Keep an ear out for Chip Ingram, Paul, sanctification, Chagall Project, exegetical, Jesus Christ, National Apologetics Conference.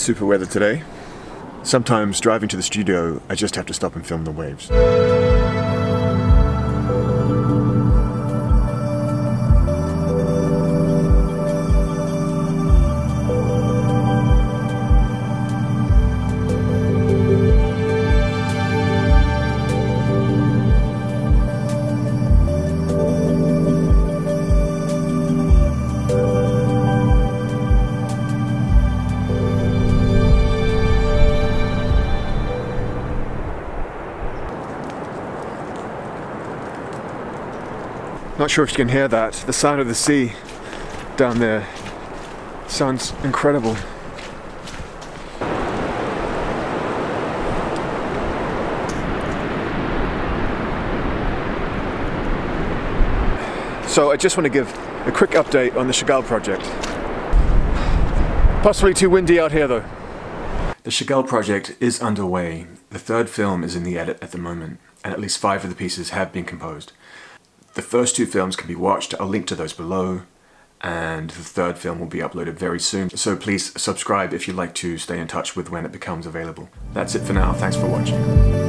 Super weather today. Sometimes driving to the studio, I just have to stop and film the waves. Not sure if you can hear that, the sound of the sea down there sounds incredible. So I just want to give a quick update on the Chagall project. Possibly too windy out here though. The Chagall project is underway. The third film is in the edit at the moment, and at least 5 of the pieces have been composed. The first 2 films can be watched, I'll link to those below, and the third film will be uploaded very soon. So please subscribe if you'd like to stay in touch with when it becomes available. That's it for now, thanks for watching.